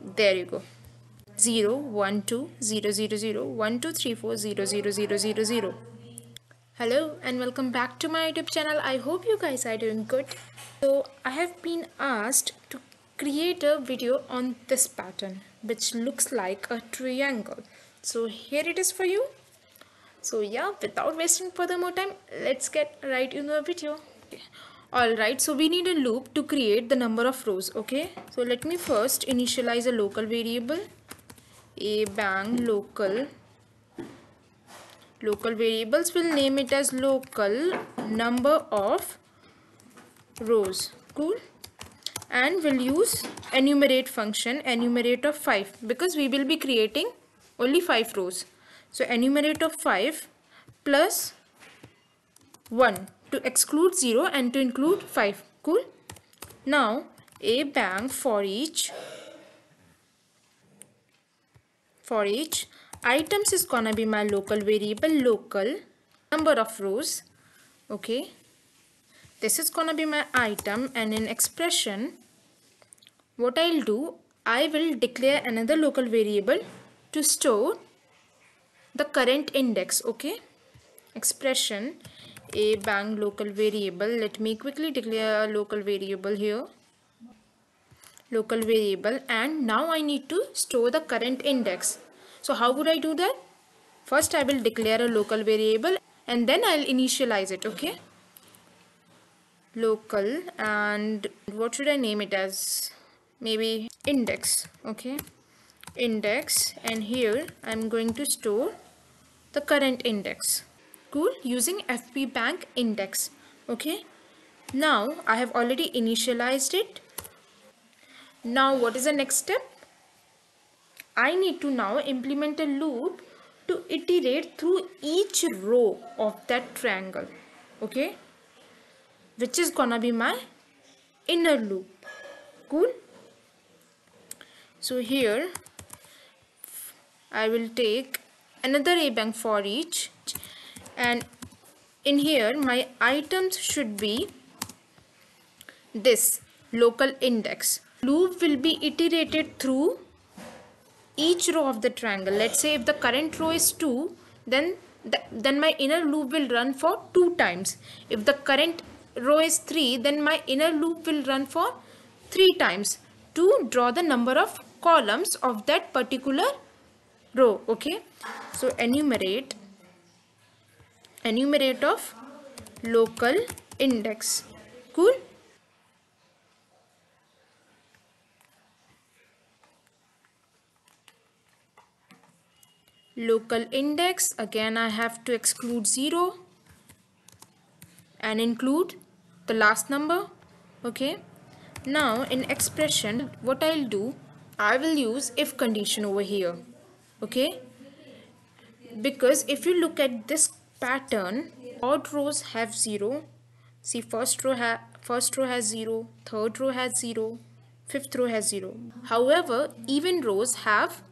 There you go. 0, 1, 2, 0, 0, 0, 1, 2, 3, 4, 0, 0, 0, 0, 0. Hello and welcome back to my YouTube channel. I hope you guys are doing good. So I have been asked to create a video on this pattern which looks like a triangle. So here it is for you. So yeah, without wasting further more time, let's get right into the video. Okay. Alright, so we need a loop to create the number of rows, okay? So let me first initialize a local variable, a bang local. Local variables will name it as local number of rows, cool? And we'll use enumerate function, enumerate of 5, because we will be creating only 5 rows. So enumerate of 5 plus 1 to exclude 0 and to include 5. Cool. Now a bang for each items is gonna be my local variable, local number of rows. Okay, this is gonna be my item, and in expression what I'll do, I will declare another local variable to store the current index. Okay, expression a bang local variable. Let me quickly declare a local variable here, local variable, and now I need to store the current index. So how would I do that? First I will declare a local variable and then I'll initialize it. Okay, local, and what should I name it as? Maybe index. Okay, index, and here I'm going to store the current index. Cool, using fpBang index. Okay, now I have already initialized it. Now what is the next step? I need to now implement a loop to iterate through each row of that triangle, okay, which is gonna be my inner loop. Cool. So here I will take another a bang for each, and in here my items should be this local index. Loop will be iterated through each row of the triangle. Let's say if the current row is 2, then my inner loop will run for 2 times. If the current row is 3, then my inner loop will run for 3 times to draw the number of columns of that particular row. Okay, so enumerate of local index. Cool. Local index, again I have to exclude 0 and include the last number. Okay, now in expression what I'll do, I will use if condition over here. Okay, because if you look at this pattern, odd rows have 0. See, first row has 0, third row has 0, fifth row has 0. However, even rows have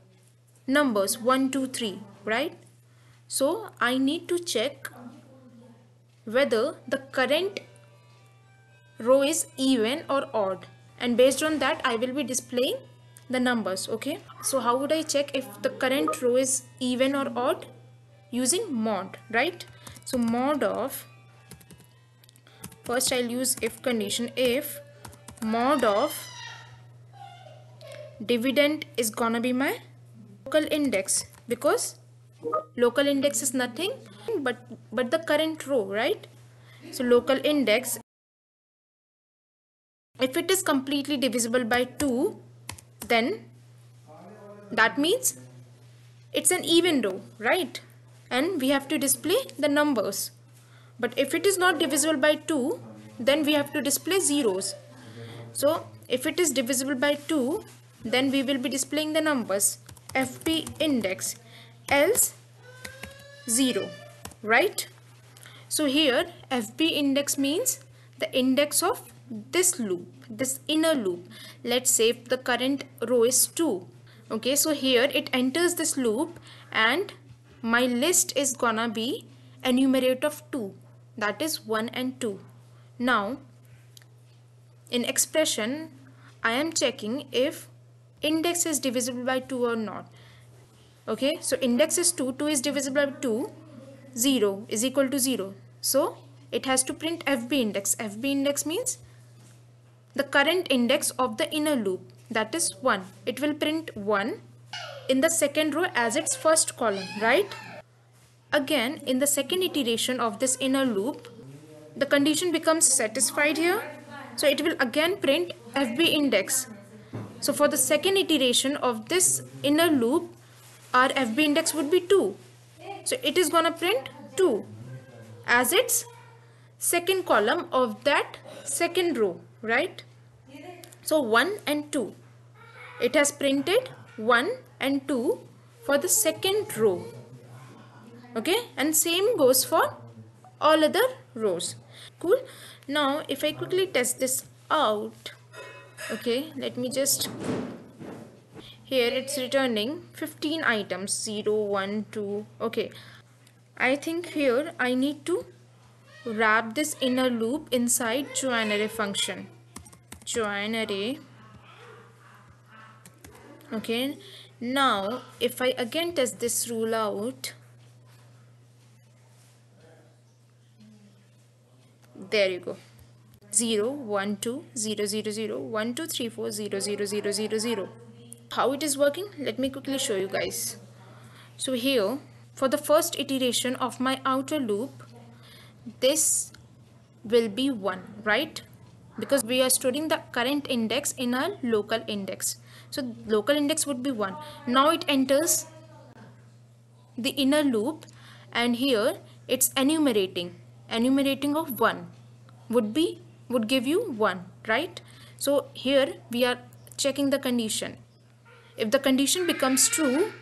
numbers 1, 2, 3, right? So I need to check whether the current row is even or odd, and based on that I will be displaying the numbers. Okay, so how would I check if the current row is even or odd? Using mod, right? So mod of, first I'll use if condition. If mod of dividend is gonna be my local index, because local index is nothing but the current row, right? So local index, if it is completely divisible by 2, then that means it's an even row, right? And we have to display the numbers. But if it is not divisible by 2, then we have to display zeros. So if it is divisible by 2, then we will be displaying the numbers FP index, else 0, right? So here FP index means the index of this loop, this inner loop. Let's say if the current row is 2. Okay, so here it enters this loop and my list is gonna be enumerate of 2, that is 1 and 2. Now in expression I am checking if index is divisible by 2 or not. Okay, so index is 2, 2 is divisible by 2, 0 is equal to 0. So it has to print FB index. FB index means the current index of the inner loop, that is 1. It will print 1 in the second row as its first column, right? Again, in the second iteration of this inner loop, the condition becomes satisfied here. So it will again print FB index. So for the second iteration of this inner loop, our FB index would be 2. So it is going to print 2 as its second column of that second row, right? So 1 and 2. It has printed 1 and 2 for the second row. Okay, and same goes for all other rows. Cool. Now if I quickly test this out, okay, let me just... Here it's returning 15 items, 0, 1, 2, okay. I think here I need to wrap this inner loop inside join array function. Join array. Okay, now if I again test this rule out, there you go. 0, 1, 2, 0, 0, 0, 1, 2, 3, 4, 0, 0, 0, 0, 0. How it is working, let me quickly show you guys. So here, for the first iteration of my outer loop, this will be 1, right? Because we are storing the current index in our local index. So local index would be 1. Now it enters the inner loop, and here it's enumerating. Enumerating of 1 would give you 1, right? So here we are checking the condition. If the condition becomes true,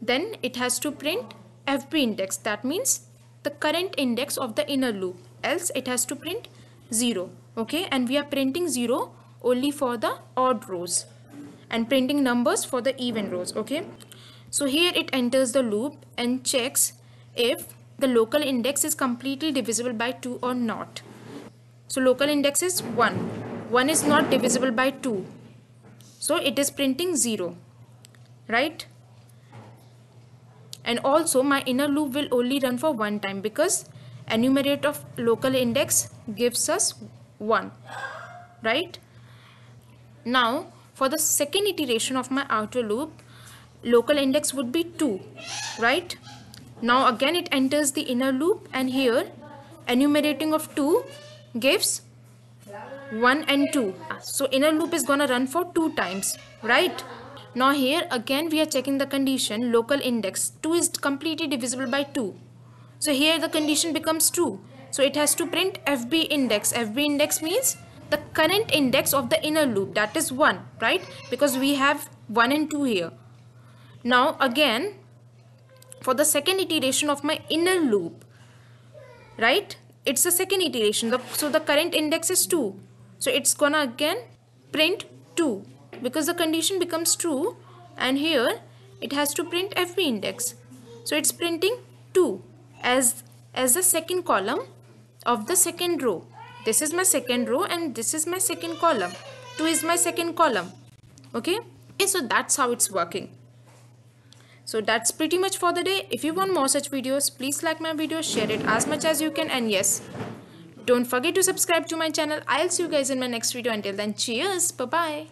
then it has to print FB index. That means the current index of the inner loop. Else it has to print 0. Okay, and we are printing 0 only for the odd rows and printing numbers for the even rows. Okay, so here it enters the loop and checks if the local index is completely divisible by 2 or not. So local index is 1. 1 is not divisible by 2. So it is printing 0, right? And also my inner loop will only run for 1 time because enumerate of local index gives us 1, right? Now for the second iteration of my outer loop, local index would be 2, right? Now again it enters the inner loop, and here enumerating of 2 gives 1 and 2. So inner loop is gonna run for 2 times, right? Now here again we are checking the condition local index. 2 is completely divisible by 2. So here the condition becomes true. So it has to print FB index. FB index means the current index of the inner loop, that is 1, right? Because we have 1 and 2 here. Now again for the second iteration of my inner loop, right? It's the second iteration, so the current index is 2. So it's gonna again print 2 because the condition becomes true, and here it has to print FB index. So it's printing 2 as the second column of the second row. This is my second row and this is my second column. 2 is my second column. Okay, so that's how it's working. So that's pretty much for the day. If you want more such videos, please like my video, share it as much as you can, and yes, don't forget to subscribe to my channel. I'll see you guys in my next video. Until then, cheers, bye-bye.